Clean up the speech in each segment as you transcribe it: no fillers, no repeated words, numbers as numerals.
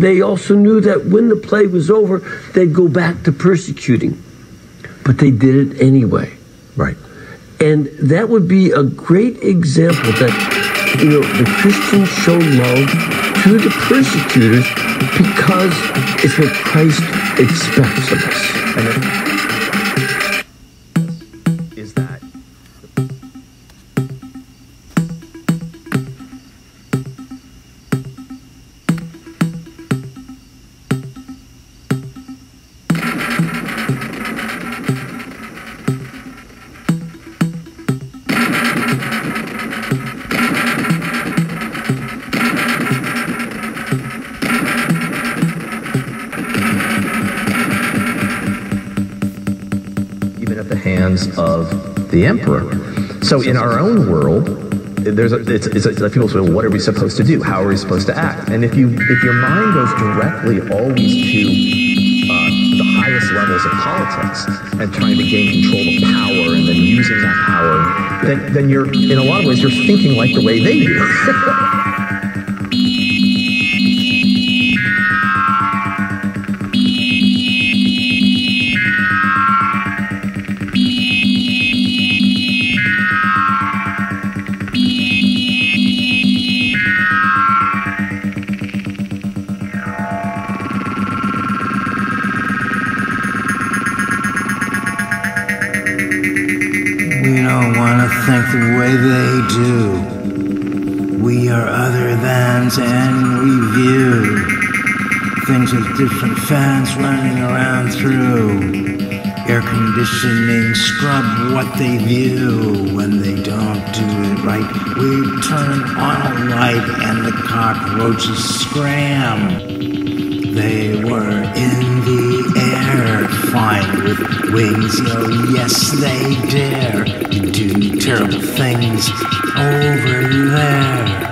they also knew that when the plague was over, they'd go back to persecuting. But they did it anyway. Right. And that would be a great example that, you know, the Christians show love to the persecutors because it's what Christ expects of us. Is that? Of the emperor. So in our own world, there's a, it's like people say, well, what are we supposed to do? How are we supposed to act? And if your mind goes directly always to the highest levels of politics and trying to gain control of power and then using that power, then you're, in a lot of ways, you're thinking like the way they do. Different fans running around through air conditioning, scrub what they view when they don't do it right. We turn on a light and the cockroaches scram. They were in the air, flying with wings. Oh yes, they dare to do terrible things over there.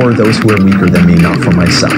For those who are weaker than me, not for myself.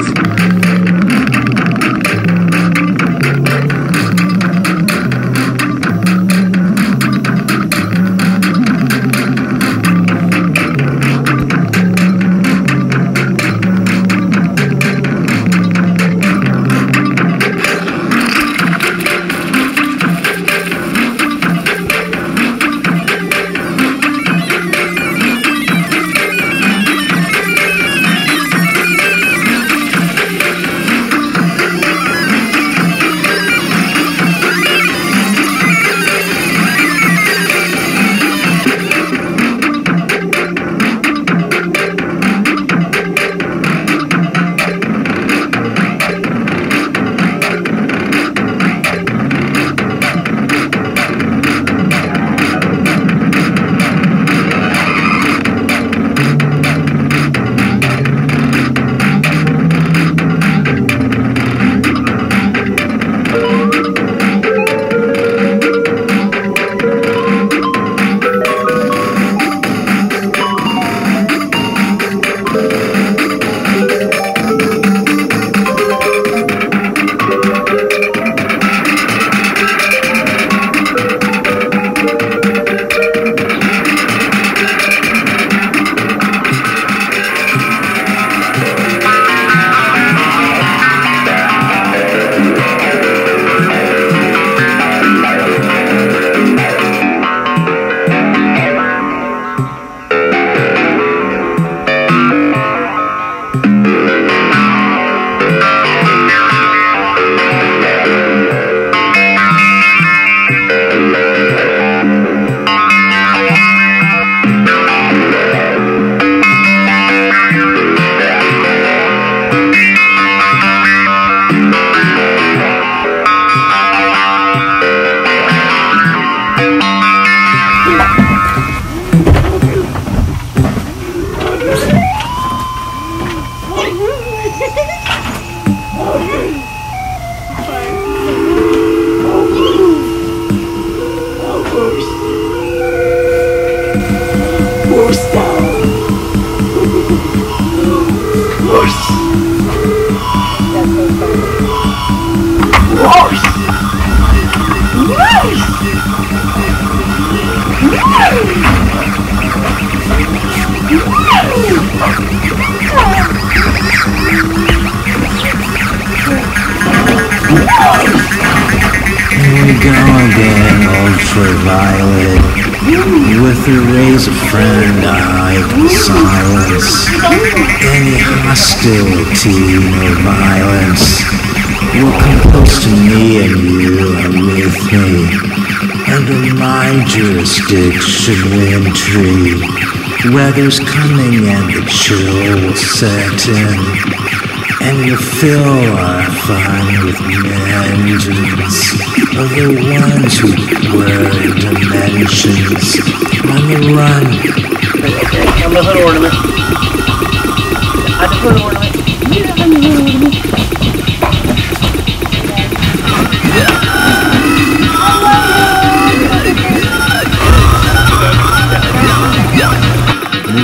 golden ultraviolet. With her rays of friend, I can silence any hostility or violence. Will come close to me and you are with me. Under my jurisdiction, wintry weather's coming and the chill will set in. And you fill our fun with vengeance of the ones who were dimensions on the run. I'm a little ornament.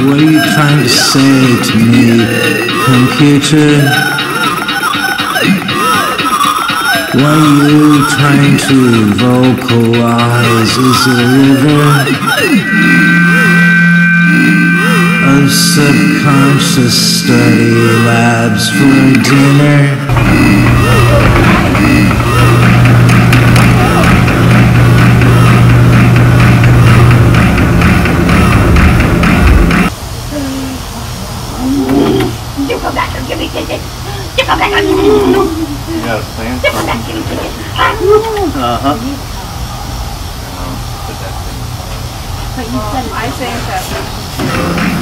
What are you trying to say to me, computer? What are you trying to vocalize? Is a river of subconscious study labs for dinner? But you said I sang that.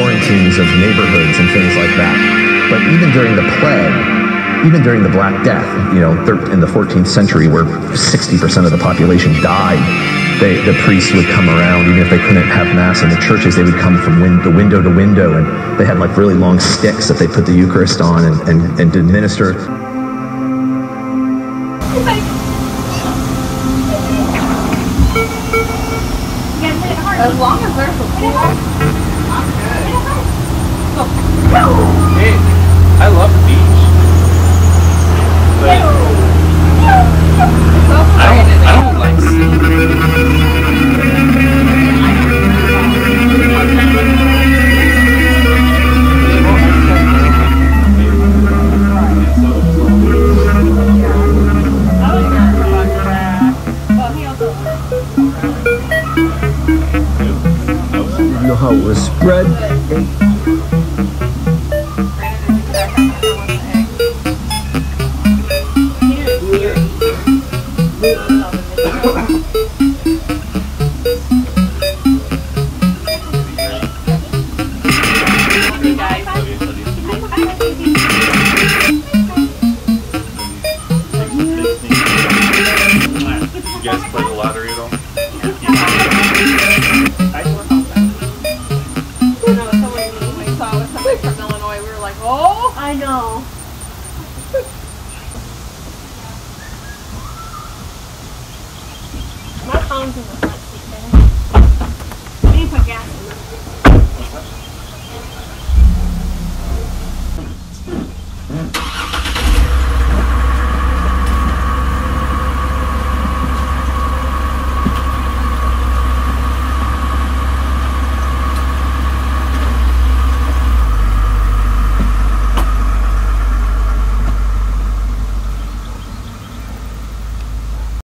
Quarantines of neighborhoods and things like that. But even during the plague, even during the Black Death, you know, in the 14th century where 60% of the population died, the priests would come around, even if they couldn't have mass in the churches, they would come from window to window, and they had like really long sticks that they put the Eucharist on and did minister. As long as there's a pool. Hey, I love the beach. But I don't like sea. You know how it was spread?